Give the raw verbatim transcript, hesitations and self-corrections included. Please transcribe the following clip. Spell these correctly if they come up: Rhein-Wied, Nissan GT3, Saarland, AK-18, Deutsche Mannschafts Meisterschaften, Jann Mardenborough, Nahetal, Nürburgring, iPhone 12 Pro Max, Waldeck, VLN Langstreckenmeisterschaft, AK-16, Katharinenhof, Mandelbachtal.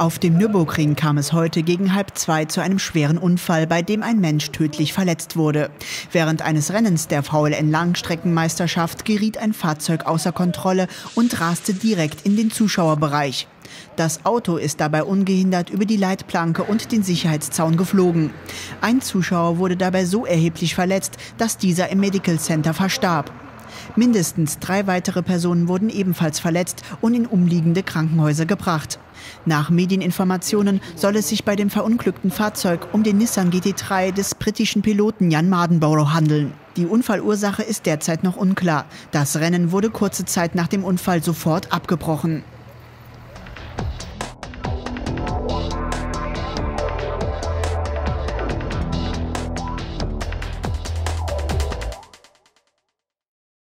Auf dem Nürburgring kam es heute gegen halb zwei zu einem schweren Unfall, bei dem ein Mensch tödlich verletzt wurde. Während eines Rennens der V L N Langstreckenmeisterschaft geriet ein Fahrzeug außer Kontrolle und raste direkt in den Zuschauerbereich. Das Auto ist dabei ungehindert über die Leitplanke und den Sicherheitszaun geflogen. Ein Zuschauer wurde dabei so erheblich verletzt, dass dieser im Medical Center verstarb. Mindestens drei weitere Personen wurden ebenfalls verletzt und in umliegende Krankenhäuser gebracht. Nach Medieninformationen soll es sich bei dem verunglückten Fahrzeug um den Nissan G T drei des britischen Piloten Jann Mardenborough handeln. Die Unfallursache ist derzeit noch unklar. Das Rennen wurde kurze Zeit nach dem Unfall sofort abgebrochen.